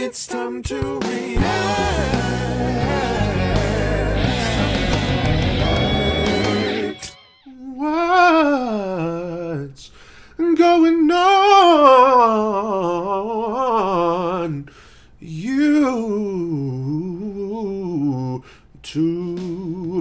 It's time to react. What's going on?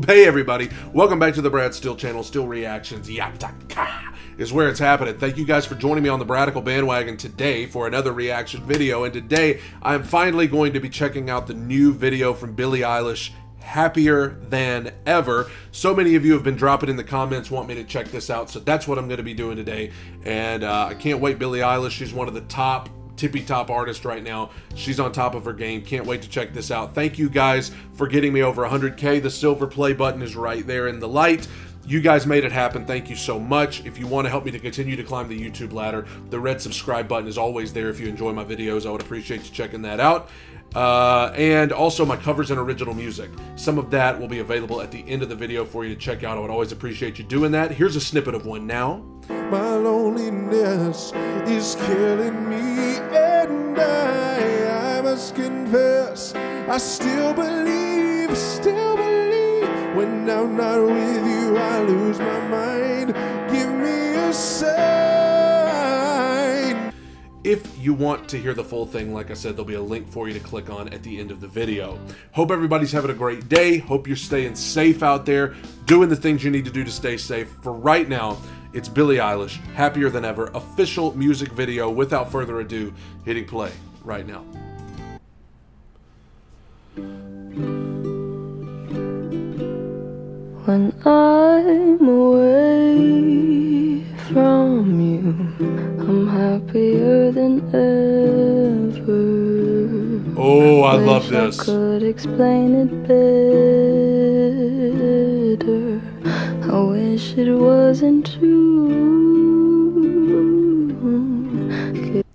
Hey everybody, welcome back to the Brad Steele Channel, Steele Reactions. Yataka is where it's happening. Thank you guys for joining me on the Bradical bandwagon today for another reaction video. And today, I'm finally going to be checking out the new video from Billie Eilish, Happier Than Ever. So many of you have been dropping in the comments, want me to check this out. So that's what I'm going to be doing today. And I can't wait. Billie Eilish, she's one of the top tippy-top artist right now. She's on top of her game. Can't wait to check this out. Thank you guys for getting me over 100K. The silver play button is right there in the light. You guys made it happen. Thank you so much. If you want to help me to continue to climb the YouTube ladder, the red subscribe button is always there. If you enjoy my videos, I would appreciate you checking that out. And also my covers and original music. Some of that will be available at the end of the video for you to check out. I would always appreciate you doing that. Here's a snippet of one now. My loneliness is killing me, and I must confess, I still believe, when I'm not with you, I lose my mind, give me a sign. If you want to hear the full thing, like I said, there'll be a link for you to click on at the end of the video. Hope everybody's having a great day. Hope you're staying safe out there, doing the things you need to do to stay safe. For right now, it's Billie Eilish, Happier Than Ever, official music video. Without further ado, hitting play right now. When I'm away from you, I'm happier than ever. Oh, I love this. I could explain it better. I wish it wasn't true.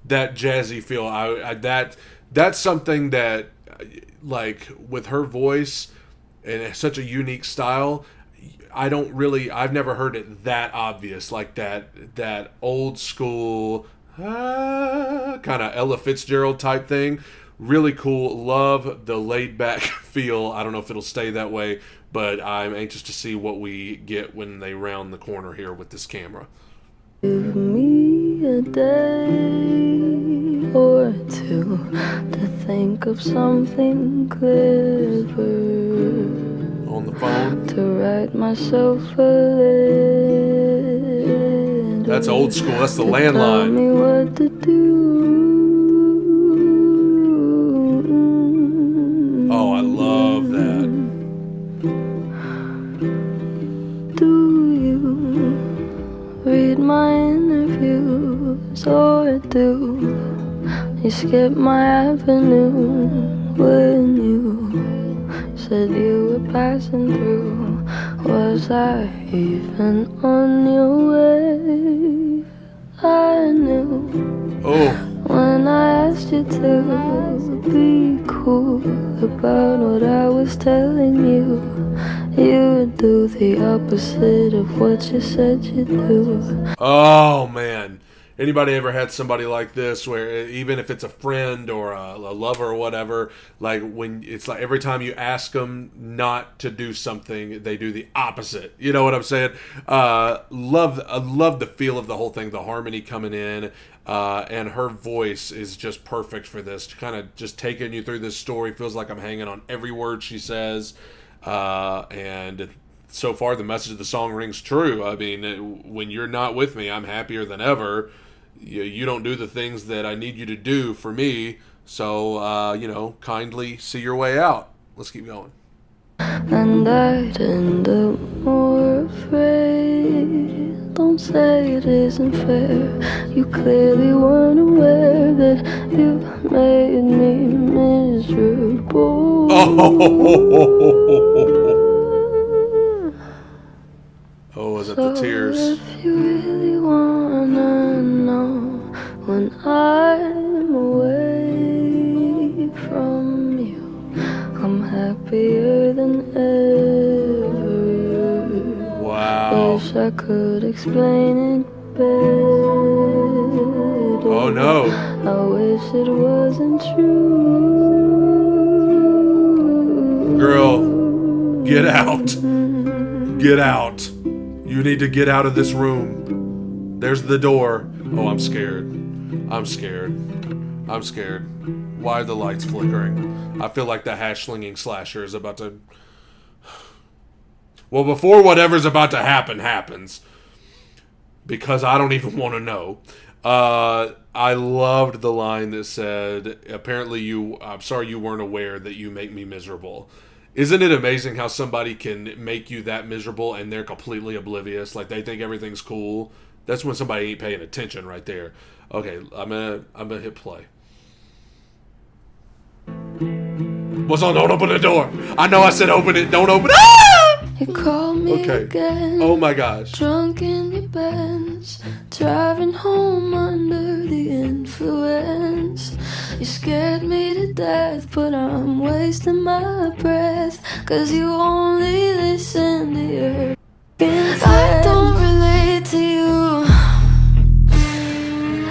That jazzy feel, that's something that, like, with her voice and such a unique style, I've never heard it that obvious, like that old school kind of Ella Fitzgerald type thing. Really cool. Love the laid back feel. I don't know if it'll stay that way, but I'm anxious to see what we get when they round the corner here with this camera. Give me a day or two to think of something clever. On the phone. To write myself a letter. That's old school. That's the landline. Tell me what to do. Oh, I love that. Do you read my interviews, or do you skip my avenue when you said you were passing through? Was I even on your way? I knew. Oh. When I asked you to be cool about what I was telling you, you'd do the opposite of what you said you'd do. Oh, man. Anybody ever had somebody like this where even if it's a friend or a lover or whatever, like when it's like every time you ask them not to do something, they do the opposite. You know what I'm saying? I love the feel of the whole thing, the harmony coming in, and her voice is just perfect for this. Kind of just taking you through this story. Feels like I'm hanging on every word she says, and so far the message of the song rings true. I mean, when you're not with me, I'm happier than ever. You don't do the things that I need you to do for me, so, you know, kindly see your way out. Let's keep going. And I'd end up more afraid. Don't say it isn't fair. You clearly weren't aware that you made me miserable. Oh, oh, was it the tears? If you really wanna know, when I'm away from you, I'm happier than ever. Wow. Wish I could explain it better. Oh no. I wish it wasn't true. Girl, get out. Get out. You need to get out of this room. There's the door. Oh, I'm scared. I'm scared. I'm scared. Why are the lights flickering? I feel like the hash-slinging slasher is about to... Well, before whatever's about to happen happens, because I don't even want to know, I loved the line that said, apparently I'm sorry you weren't aware that you make me miserable. Isn't it amazing how somebody can make you that miserable and they're completely oblivious? Like, they think everything's cool. That's when somebody ain't paying attention right there. Okay, I'm gonna hit play. What's on? Don't open the door. I know I said open it. Don't open it. Ah! You called me again. Oh my gosh. Drunk in your bench, driving home under the influence. You scared me to death, but I'm wasting my breath, 'cause you only listen to your friends. I don't relate to you.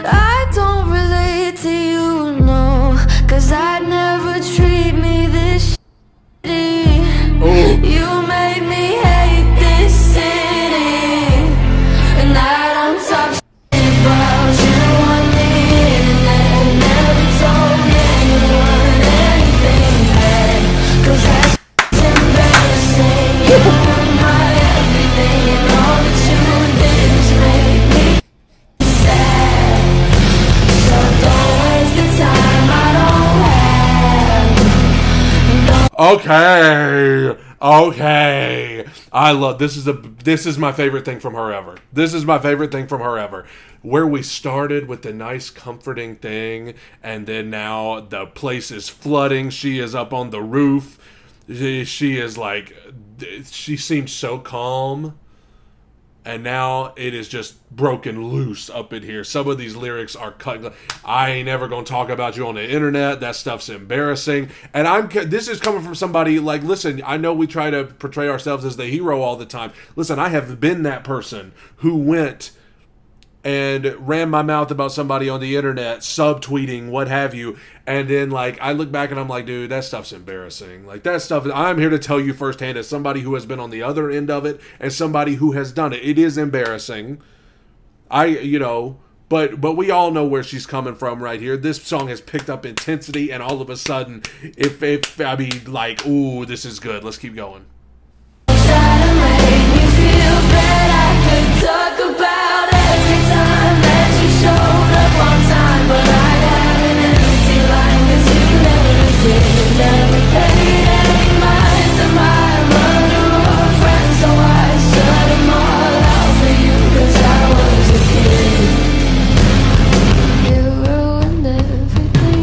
I don't relate to you, no, 'cause I'd never treat me this shitty. Oh. You made me hate this city, and that I'm talking about you. I need and never told anyone anything bad, 'cause that's embarrassing. You were my everything, and all that you did was make me sad. So don't waste the time I don't have. Okay. Okay, I love this is my favorite thing from her ever. This is my favorite thing from her ever. Where we started with the nice comforting thing, and then now the place is flooding. She is up on the roof. She is like, she seems so calm, and now it is just broken loose up in here. Some of these lyrics are cut. I ain't ever gonna talk about you on the internet. That stuff's embarrassing. And this is coming from somebody like, listen, I know we try to portray ourselves as the hero all the time. Listen, I have been that person who went and ran my mouth about somebody on the internet, subtweeting, what have you. And then, like, I look back and I'm like, dude, that stuff's embarrassing. Like, that stuff, I'm here to tell you firsthand as somebody who has been on the other end of it and somebody who has done it. It is embarrassing. You know, but we all know where she's coming from right here. This song has picked up intensity, and all of a sudden, if I mean, like, ooh, this is good. Let's keep going. Try to make me feel bad. I could talk about every time that you showed up on time, but I had an empty line, 'cause you never did, you never paid any mind to mine. Murder or friend, so I shut them all out for you, 'cause I was a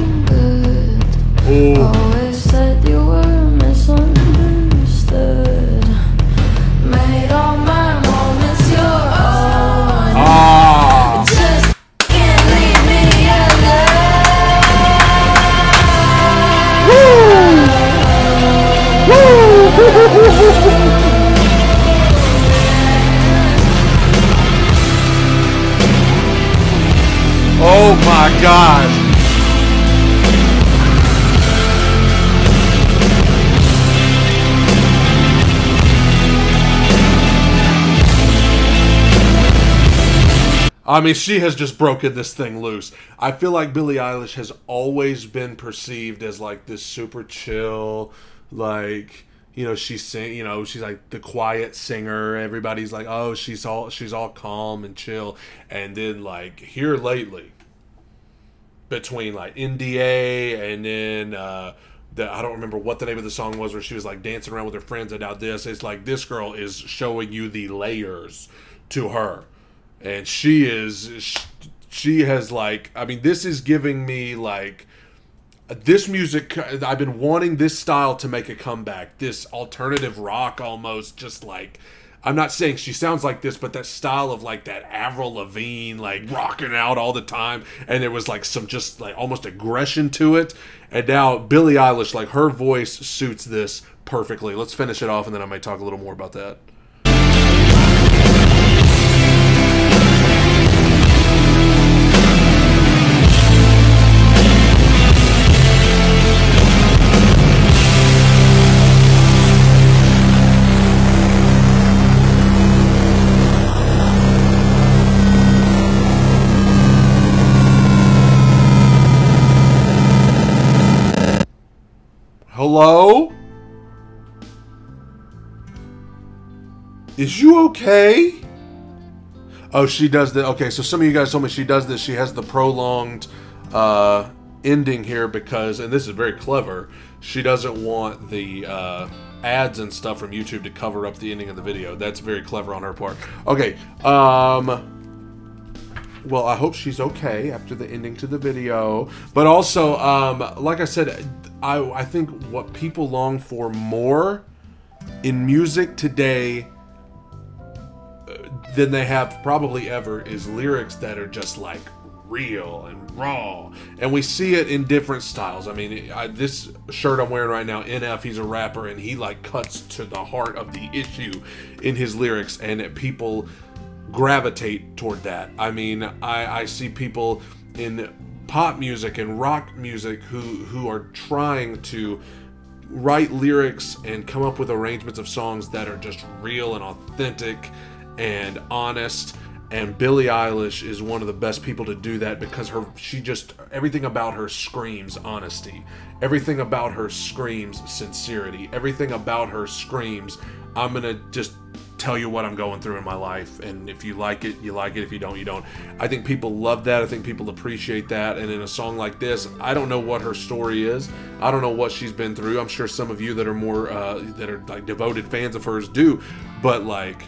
kid. You ruined everything good. Ooh. Always said you were misunderstood. Made all my just can't leave me alone. Oh my gosh. I mean, she has just broken this thing loose. I feel like Billie Eilish has always been perceived as, like, this super chill, like, you know, you know, she's like the quiet singer. Everybody's like, oh, she's all calm and chill. And then, like, here lately, between, like, NDA and then I don't remember what the name of the song was, where she was, like, dancing around with her friends and out this. It's like, this girl is showing you the layers to her. And she has, like, I mean, this is giving me, like, this music, I've been wanting this style to make a comeback. This alternative rock almost, just like, I'm not saying she sounds like this, but that style of, like, that Avril Lavigne, like, rocking out all the time. And there was, like, some just, like, almost aggression to it. And now Billie Eilish, like, her voice suits this perfectly. Let's finish it off, and then I might talk a little more about that. Hello? Is you okay? Oh, she does that. Okay, so some of you guys told me she does this. She has the prolonged ending here because, and this is very clever, she doesn't want the ads and stuff from YouTube to cover up the ending of the video. That's very clever on her part. Okay, well, I hope she's okay after the ending to the video. But also, like I said, I think what people long for more in music today than they have probably ever is lyrics that are just like real and raw, and we see it in different styles. I mean, this shirt I'm wearing right now, NF, he's a rapper, and he like cuts to the heart of the issue in his lyrics, and people gravitate toward that. I mean, I see people in pop music and rock music who are trying to write lyrics and come up with arrangements of songs that are just real and authentic and honest. And Billie Eilish is one of the best people to do that because she just, everything about her screams honesty. Everything about her screams sincerity. Everything about her screams, I'm gonna just tell you what I'm going through in my life, and if you like it, you like it. If you don't, you don't. I think people love that. I think people appreciate that. And in a song like this, I don't know what her story is. I don't know what she's been through. I'm sure some of you that are more, that are like devoted fans of hers do, but like,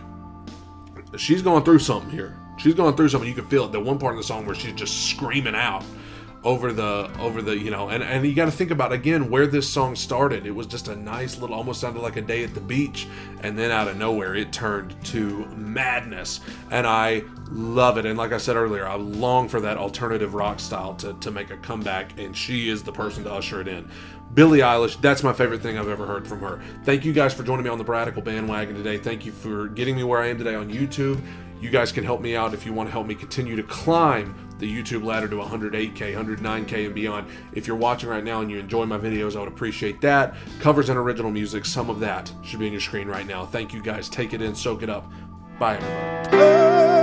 she's going through something here. She's going through something. You can feel it. The one part of the song where she's just screaming out over the, you know, and you got to think about again where this song started. It was just a nice little, almost sounded like a day at the beach, and then out of nowhere it turned to madness, and I love it. And like I said earlier, I long for that alternative rock style to make a comeback, and she is the person to usher it in. Billie Eilish, that's my favorite thing I've ever heard from her. Thank you guys for joining me on the Bradical bandwagon today. Thank you for getting me where I am today on YouTube. You guys can help me out if you want to help me continue to climb the YouTube ladder to 108K, 109K, and beyond. If you're watching right now and you enjoy my videos, I would appreciate that. Covers and original music, some of that should be on your screen right now. Thank you guys. Take it in, soak it up. Bye, everybody.